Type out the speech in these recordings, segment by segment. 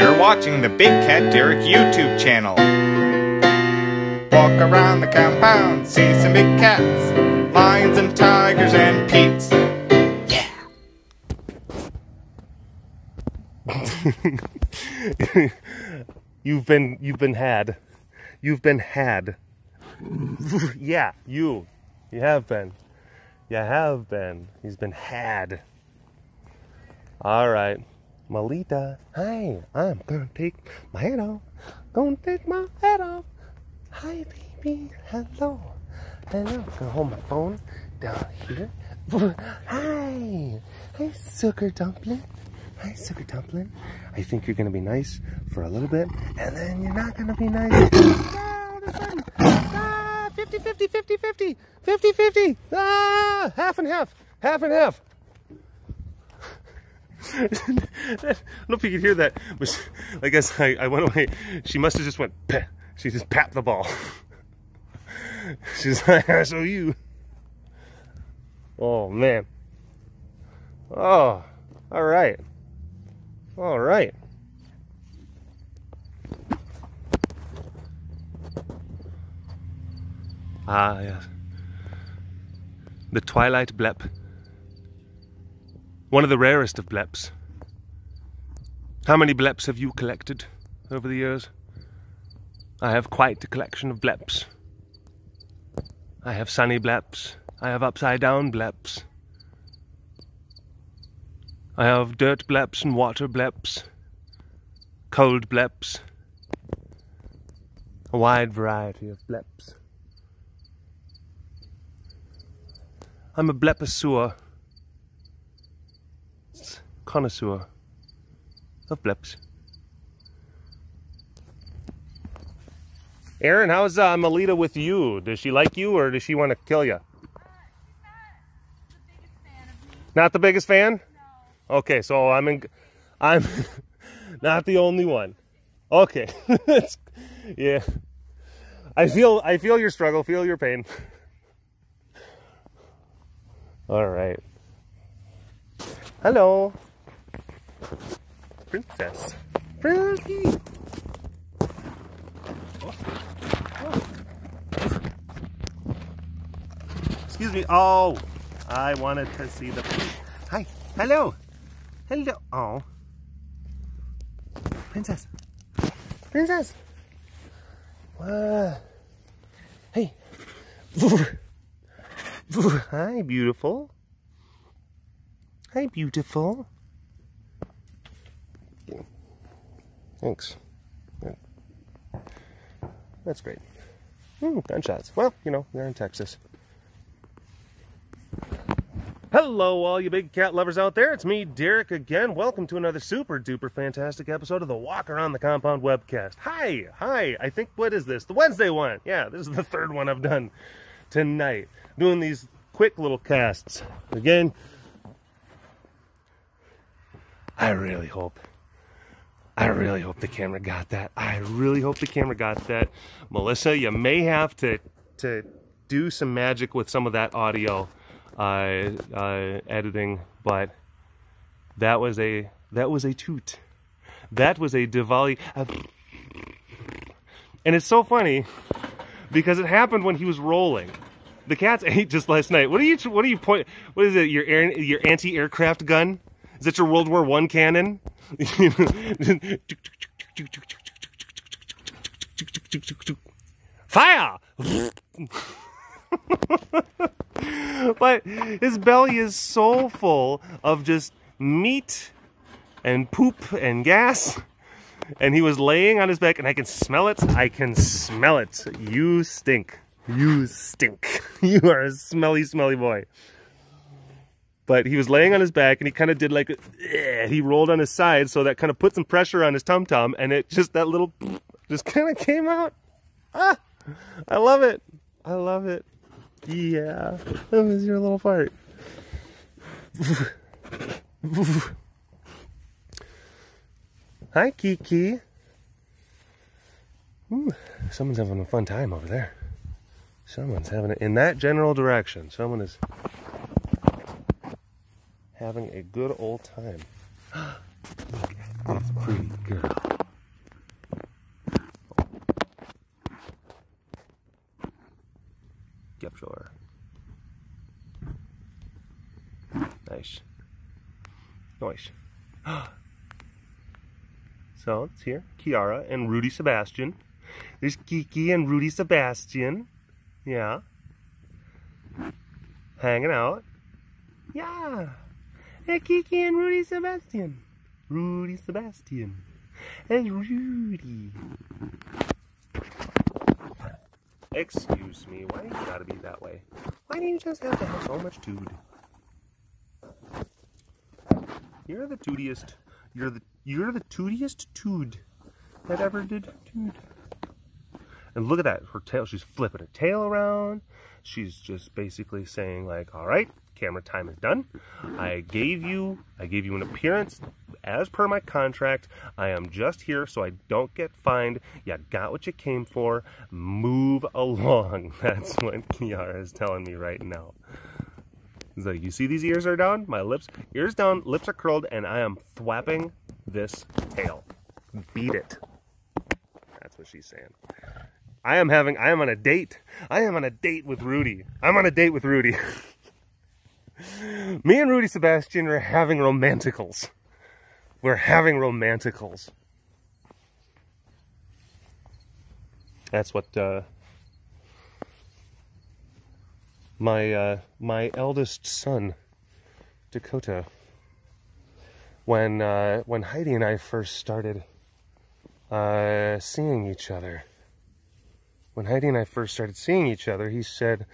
You're watching the Big Cat Derek YouTube channel. Walk around the compound, see some big cats, lions and tigers and peats. Yeah. You've been had. Yeah, you have been. You have been. He's been had. All right. Melita, hi, I'm gonna take my head off. Gonna take my head off. Hi, baby. Hello. Hello. Gonna hold my phone down here. Hi. Hi, sugar dumpling. Hi, sugar dumpling. I think you're gonna be nice for a little bit, and then you're not gonna be nice. Ah, that's fun. Ah, 50-50. Ah, half and half. I don't know if you could hear that, but I guess I went away. She must have just went, peh. She just papped the ball. She's like, I saw you. Oh, man. Oh, all right. Ah, yes. The Twilight Blep. One of the rarest of bleps. How many bleps have you collected over the years? I have quite a collection of bleps. I have sunny bleps. I have upside down bleps. I have dirt bleps and water bleps. Cold bleps. A wide variety of bleps. I'm a bleposaur, connoisseur of bleps. Aaron, how's Melita with you? Does she like you or does she want to kill you? She's not the biggest fan of me. Not the biggest fan? No. Okay, so I'm not the only one. Okay. Yeah. I feel your struggle, feel your pain. All right. Hello, princess. Pretty. Oh. Excuse me. Oh, I wanted to see the. Hi. Hello. Oh, princess. What? Hey. Hi, beautiful. Hi, beautiful. Thanks. Yeah. That's great. Gunshots. Well, you know, they're in Texas. Hello, all you big cat lovers out there. It's me, Derek, again. Welcome to another super duper fantastic episode of the Walk Around the Compound webcast. Hi. I think, what is this? The Wednesday one. Yeah, this is the third one I've done tonight. Doing these quick little casts. Again, I really hope the camera got that. Melissa, you may have to do some magic with some of that audio editing, but that was a toot. That was a Diwali. And it's so funny because it happened when he was rolling. The cats ate just last night. What do you point? What is it? Your anti-aircraft gun? Is that your World War I cannon? Fire! But his belly is so full of just meat and poop and gas. And he was laying on his back and I can smell it. You stink. You are a smelly, smelly boy. But he was laying on his back and he kind of did like, he rolled on his side, so that kind of put some pressure on his tum-tum, and it just, that little, just kind of came out. Ah, I love it. Yeah, that was your little fart. Hi, Kiki. Ooh, someone's having a fun time over there. Someone's having it in that general direction. Someone is having a good old time. Look at this pretty girl. drawer. Nice. Nice. So it's here, Kiara and Rudy Sebastian. There's Kiki and Rudy Sebastian. Yeah. Hanging out. Yeah. Hey, Kiki and Rudy Sebastian. Rudy Sebastian. Hey, Rudy. Excuse me, why do you gotta be that way? Why do you just have to have so much dude? You're the tootiest. You're the tootiest tood that ever did tood. And look at that, her tail, she's flipping her tail around. She's just basically saying like, all right, camera time is done. I gave you an appearance as per my contract. I am just here so I don't get fined. You got what you came for. Move along. That's what Kiara is telling me right now. It's like, you see these ears are down? My lips, ears down, lips are curled, and I am thwapping this tail. Beat it. That's what she's saying. I am on a date. I am on a date with Rudy. I'm on a date with Rudy. Me and Rudy Sebastian are having romanticals. We're having romanticals. That's what my eldest son, Dakota, when Heidi and I first started seeing each other. When Heidi and I first started seeing each other, he said,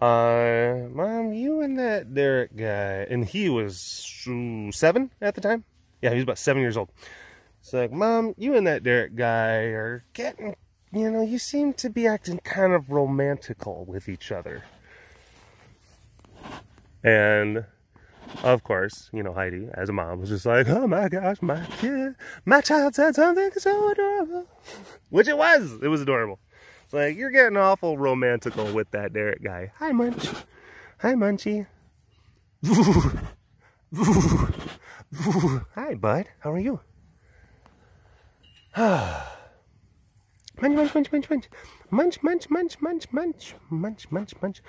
Mom, you and that Derek guy. And he was 7 at the time. Yeah, he was about 7 years old. It's like, Mom, you and that Derek guy are getting, you know, you seem to be acting kind of romantical with each other. And, of course, you know, Heidi, as a mom, was just like, oh my gosh, my child said something so adorable. Which it was. It was adorable. It's like, you're getting awful romantical with that Derek guy. Hi, Munch. Hi, Munchie. Hi, bud. How are you? Munch, munch, munch, munch, munch. Munch, munch, munch, munch, munch. Munch, munch, munch.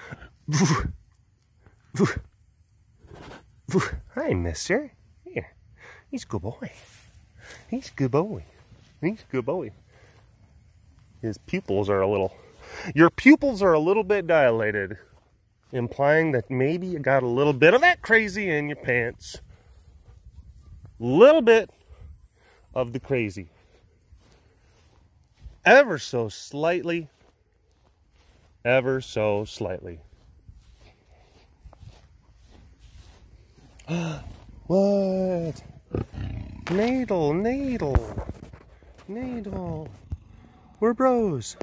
Hi, mister. Here. He's a good boy. He's a good boy. He's a good boy. His pupils are a little... Your pupils are a little bit dilated. Implying that maybe you got a little bit of that crazy in your pants. Little bit of the crazy, ever so slightly. What? Nadel, Nadel, Nadel. We're bros.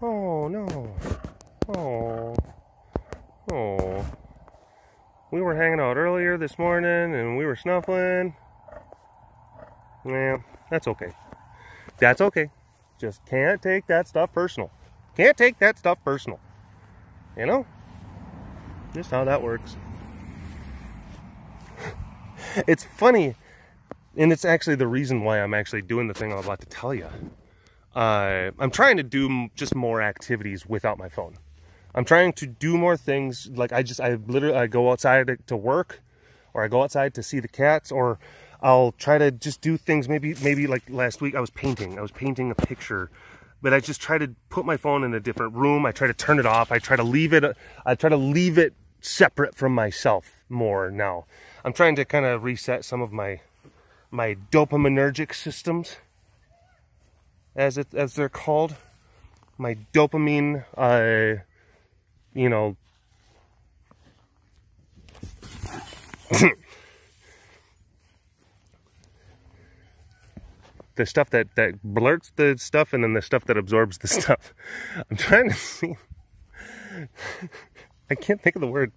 Oh no. Oh. Oh. We were hanging out earlier this morning, and we were snuffling. Yeah, that's okay. That's okay. Just can't take that stuff personal. Can't take that stuff personal. You know? Just how that works. It's funny, and it's actually the reason why I'm actually doing the thing I'm about to tell you. I'm trying to do just more activities without my phone. I'm trying to do more things. Like I go outside to work, or I go outside to see the cats, or I'll try to just do things. Maybe like last week I was painting a picture, but I just try to put my phone in a different room. I try to turn it off. I try to leave it separate from myself more now. I'm trying to kind of reset some of my dopaminergic systems, as they're called. My dopamine, you know, the stuff that blurts the stuff, and then the stuff that absorbs the stuff. I'm trying to see. I can't think of the word.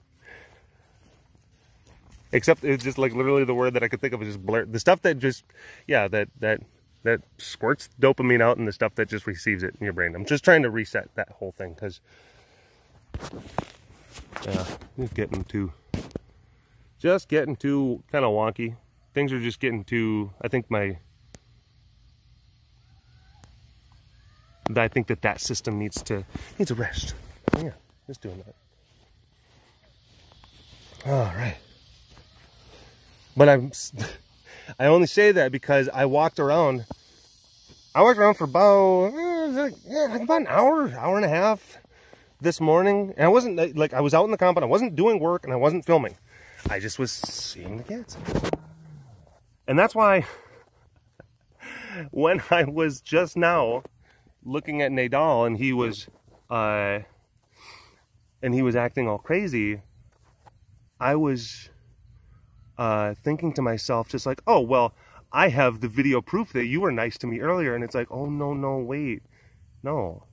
Except it's just like literally the word that I could think of is just blurt. The stuff that just, yeah, that squirts dopamine out, and the stuff that just receives it in your brain. I'm just trying to reset that whole thing, because, yeah, it's getting too, just getting too kind of wonky. Things are just getting too, I think that system needs a rest. Yeah, just doing that. All right. But I only say that because I walked around. I walked around for about an hour, hour and a half this morning. And I wasn't, like, I was out in the compound. I wasn't doing work and I wasn't filming. I just was seeing the cats. And that's why when I was just now looking at Nadal and he was acting all crazy, I was thinking to myself, just like, oh, well, I have the video proof that you were nice to me earlier. And it's like, oh, no, no, wait. No,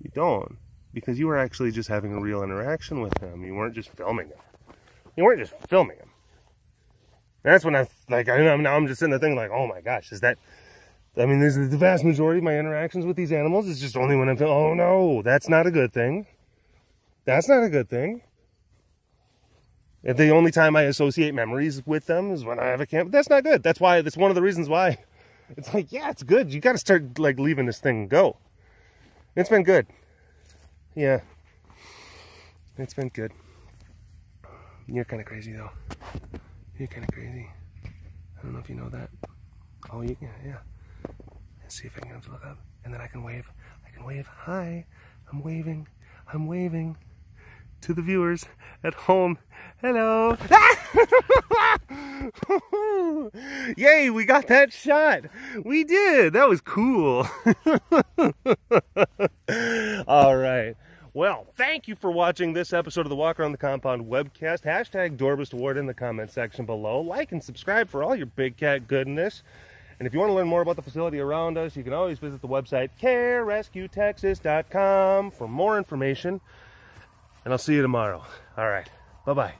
you don't. Because you were actually just having a real interaction with him. You weren't just filming him. And that's when I, like, now I'm just sitting there thinking, like, oh, my gosh, is that... I mean, this is the vast majority of my interactions with these animals is just only when I'm filming. Oh, no, that's not a good thing. That's not a good thing. If the only time I associate memories with them is when I have a camp, that's not good. That's why, that's one of the reasons why it's like, yeah, it's good. You got to start, like, leaving this thing go. It's been good. Yeah. It's been good. You're kind of crazy, though. You're kind of crazy. I don't know if you know that. Oh, yeah. Let's see if I can get him to look up. And then I can wave. I can wave. Hi. I'm waving. I'm waving. To the viewers at home, hello. Yay, we got that shot. We did. That was cool. All right. Well, thank you for watching this episode of the Walk Around the Compound webcast. Hashtag Dorbist Ward in the comment section below. Like and subscribe for all your big cat goodness. And if you want to learn more about the facility around us, you can always visit the website carerescutexas.com for more information. And I'll see you tomorrow. All right. Bye-bye.